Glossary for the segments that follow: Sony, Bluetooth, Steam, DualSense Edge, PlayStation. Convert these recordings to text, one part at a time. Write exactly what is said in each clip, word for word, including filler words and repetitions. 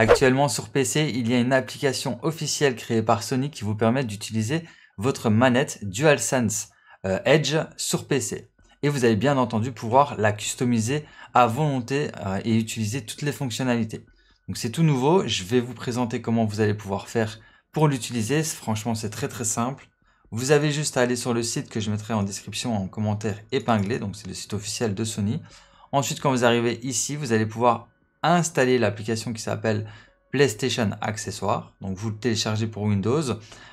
Actuellement sur P C, il y a une application officielle créée par Sony qui vous permet d'utiliser votre manette DualSense Edge sur P C. Et vous allez bien entendu pouvoir la customiser à volonté et utiliser toutes les fonctionnalités. Donc c'est tout nouveau, je vais vous présenter comment vous allez pouvoir faire pour l'utiliser. Franchement, c'est très très simple. Vous avez juste à aller sur le site que je mettrai en description en commentaire épinglé, donc c'est le site officiel de Sony. Ensuite, quand vous arrivez ici, vous allez pouvoir installer l'application qui s'appelle PlayStation Accessoires. Donc vous le téléchargez pour Windows.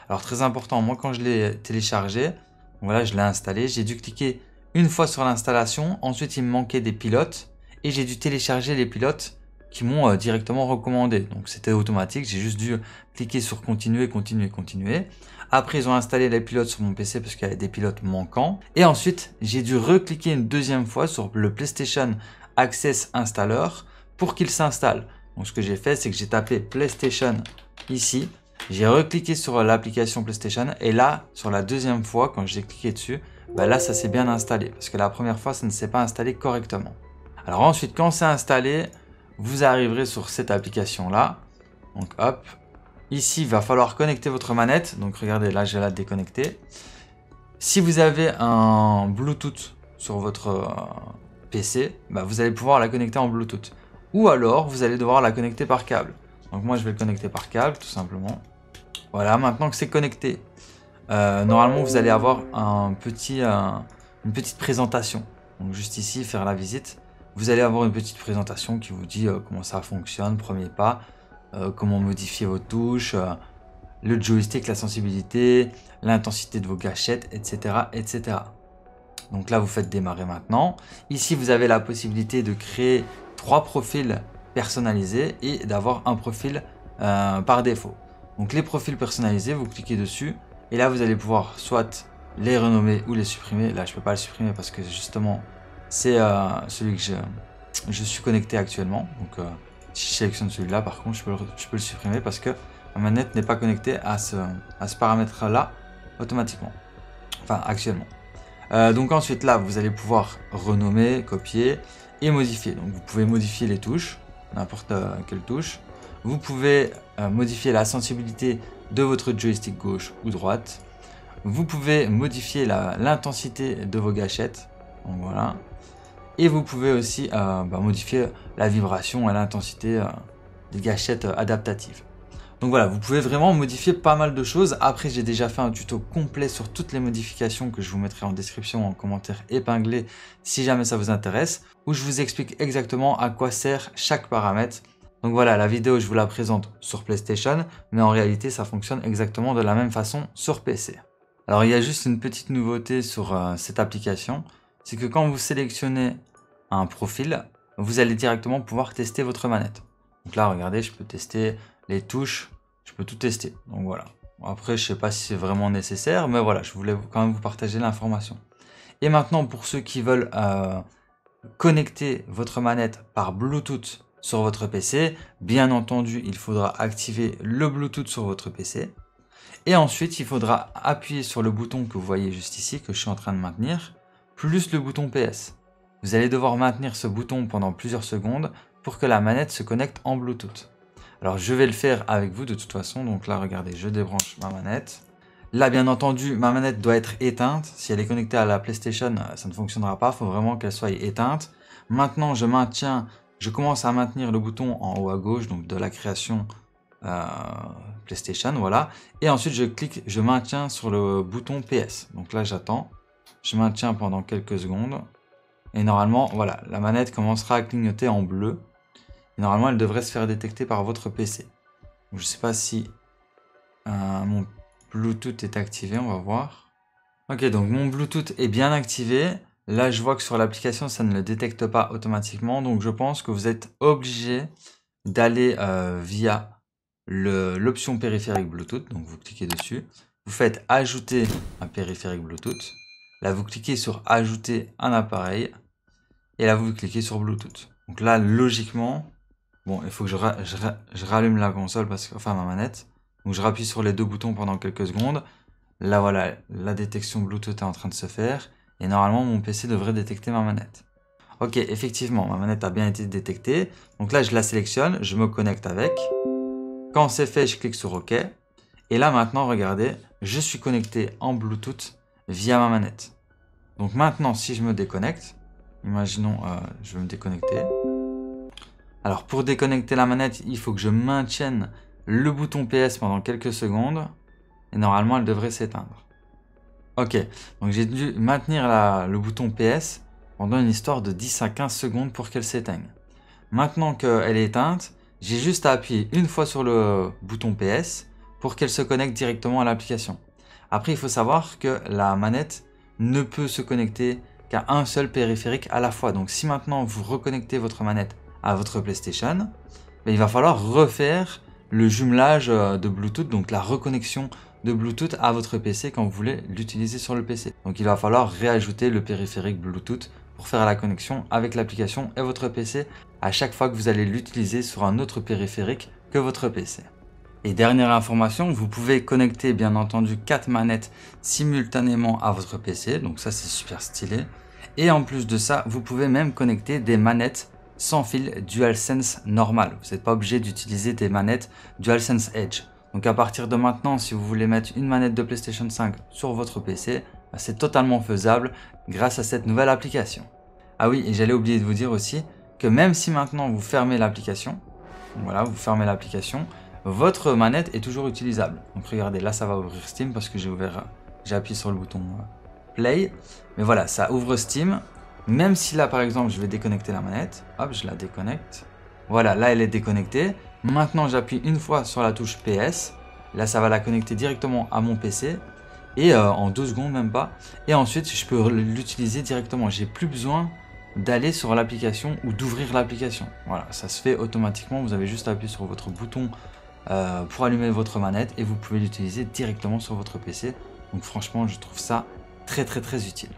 Alors très important, moi quand je l'ai téléchargé, voilà, je l'ai installé, j'ai dû cliquer une fois sur l'installation, ensuite il me manquait des pilotes et j'ai dû télécharger les pilotes qui m'ont euh, directement recommandé. Donc c'était automatique, j'ai juste dû cliquer sur continuer, continuer, continuer. Après ils ont installé les pilotes sur mon P C parce qu'il y avait des pilotes manquants. Et ensuite j'ai dû recliquer une deuxième fois sur le PlayStation Access Installer pour qu'il s'installe. Donc ce que j'ai fait, c'est que j'ai tapé PlayStation ici, j'ai recliqué sur l'application PlayStation et là, sur la deuxième fois, quand j'ai cliqué dessus, bah là ça s'est bien installé parce que la première fois ça ne s'est pas installé correctement. Alors ensuite, quand c'est installé, vous arriverez sur cette application là. Donc hop, ici il va falloir connecter votre manette. Donc regardez, là je vais la déconnecter. Si vous avez un Bluetooth sur votre euh, P C, bah, vous allez pouvoir la connecter en Bluetooth. Ou alors, vous allez devoir la connecter par câble. Donc moi, je vais le connecter par câble, tout simplement. Voilà, maintenant que c'est connecté, euh, normalement, vous allez avoir un petit, un, une petite présentation. Donc juste ici, faire la visite. Vous allez avoir une petite présentation qui vous dit euh, comment ça fonctionne, premier pas, euh, comment modifier vos touches, euh, le joystick, la sensibilité, l'intensité de vos gâchettes, et cetera, et cetera. Donc là, vous faites démarrer maintenant. Ici, vous avez la possibilité de créer trois profils personnalisés et d'avoir un profil euh, par défaut. Donc les profils personnalisés, vous cliquez dessus et là vous allez pouvoir soit les renommer ou les supprimer. Là je peux pas le supprimer parce que justement c'est euh, celui que je, je suis connecté actuellement. Donc euh, si je sélectionne celui-là, par contre je peux, le, je peux le supprimer parce que ma manette n'est pas connectée à ce, à ce paramètre là automatiquement, enfin actuellement. Euh, donc ensuite là vous allez pouvoir renommer, copier et modifier. Donc vous pouvez modifier les touches, n'importe euh, quelle touche. Vous pouvez euh, modifier la sensibilité de votre joystick gauche ou droite. Vous pouvez modifier l'intensité de vos gâchettes. Donc voilà. Et vous pouvez aussi euh, bah, modifier la vibration et l'intensité euh, des gâchettes euh, adaptatives. Donc voilà, vous pouvez vraiment modifier pas mal de choses. Après, j'ai déjà fait un tuto complet sur toutes les modifications que je vous mettrai en description, en commentaire épinglé, si jamais ça vous intéresse, où je vous explique exactement à quoi sert chaque paramètre. Donc voilà, la vidéo, je vous la présente sur PlayStation, mais en réalité, ça fonctionne exactement de la même façon sur P C. Alors, il y a juste une petite nouveauté sur euh, cette application, c'est que quand vous sélectionnez un profil, vous allez directement pouvoir tester votre manette. Donc là, regardez, je peux tester les touches, je peux tout tester. Donc voilà. Après, je sais pas si c'est vraiment nécessaire, mais voilà, je voulais quand même vous partager l'information. Et maintenant, pour ceux qui veulent euh, connecter votre manette par Bluetooth sur votre P C, bien entendu, il faudra activer le Bluetooth sur votre P C. Et ensuite, il faudra appuyer sur le bouton que vous voyez juste ici, que je suis en train de maintenir, plus le bouton P S. Vous allez devoir maintenir ce bouton pendant plusieurs secondes pour que la manette se connecte en Bluetooth. Alors je vais le faire avec vous de toute façon. Donc là regardez, je débranche ma manette. Là bien entendu ma manette doit être éteinte. Si elle est connectée à la PlayStation, ça ne fonctionnera pas. Il faut vraiment qu'elle soit éteinte. Maintenant je maintiens, je commence à maintenir le bouton en haut à gauche, donc de la création euh, PlayStation, voilà. Et ensuite je clique, je maintiens sur le bouton P S. Donc là j'attends, je maintiens pendant quelques secondes. Et normalement voilà, la manette commencera à clignoter en bleu. Normalement, elle devrait se faire détecter par votre P C. Je ne sais pas si euh, mon Bluetooth est activé, on va voir. Ok, donc mon Bluetooth est bien activé. Là, je vois que sur l'application, ça ne le détecte pas automatiquement. Donc, je pense que vous êtes obligé d'aller euh, via l'option périphérique Bluetooth. Donc, vous cliquez dessus. Vous faites ajouter un périphérique Bluetooth. Là, vous cliquez sur ajouter un appareil. Et là, vous cliquez sur Bluetooth. Donc là, logiquement... Bon, il faut que je, ra je, ra je rallume la console, parce que, enfin ma manette. Donc je rappuie sur les deux boutons pendant quelques secondes. Là voilà, la détection Bluetooth est en train de se faire. Et normalement, mon P C devrait détecter ma manette. Ok, effectivement, ma manette a bien été détectée. Donc là, je la sélectionne, je me connecte avec. Quand c'est fait, je clique sur OK. Et là, maintenant, regardez, je suis connecté en Bluetooth via ma manette. Donc maintenant, si je me déconnecte, imaginons, euh, je vais me déconnecter. Alors, pour déconnecter la manette, il faut que je maintienne le bouton P S pendant quelques secondes. Et normalement, elle devrait s'éteindre. Ok, donc j'ai dû maintenir la, le bouton P S pendant une histoire de dix à quinze secondes pour qu'elle s'éteigne. Maintenant qu'elle est éteinte, j'ai juste à appuyer une fois sur le bouton P S pour qu'elle se connecte directement à l'application. Après, il faut savoir que la manette ne peut se connecter qu'à un seul périphérique à la fois. Donc si maintenant vous reconnectez votre manette à votre PlayStation, il va falloir refaire le jumelage de Bluetooth, donc la reconnexion de Bluetooth à votre P C quand vous voulez l'utiliser sur le P C. Donc il va falloir réajouter le périphérique Bluetooth pour faire la connexion avec l'application et votre P C à chaque fois que vous allez l'utiliser sur un autre périphérique que votre P C. Et dernière information, vous pouvez connecter bien entendu quatre manettes simultanément à votre P C, donc ça c'est super stylé. Et en plus de ça, vous pouvez même connecter des manettes sans fil DualSense normale. Vous n'êtes pas obligé d'utiliser des manettes DualSense Edge. Donc à partir de maintenant, si vous voulez mettre une manette de PlayStation cinq sur votre P C, c'est totalement faisable grâce à cette nouvelle application. Ah oui, et j'allais oublier de vous dire aussi que même si maintenant vous fermez l'application, voilà, vous fermez l'application, votre manette est toujours utilisable. Donc regardez, là ça va ouvrir Steam parce que j'ai ouvert, j'ai appuyé sur le bouton Play. Mais voilà, ça ouvre Steam. Même si là par exemple je vais déconnecter la manette, hop, je la déconnecte. Voilà, là elle est déconnectée. Maintenant j'appuie une fois sur la touche P S. Là ça va la connecter directement à mon P C. Et euh, en deux secondes même pas. Et ensuite je peux l'utiliser directement. J'ai plus besoin d'aller sur l'application ou d'ouvrir l'application. Voilà, ça se fait automatiquement. Vous avez juste à appuyer sur votre bouton Euh, pour allumer votre manette et vous pouvez l'utiliser directement sur votre P C. Donc franchement, je trouve ça très très très utile.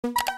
Thank you.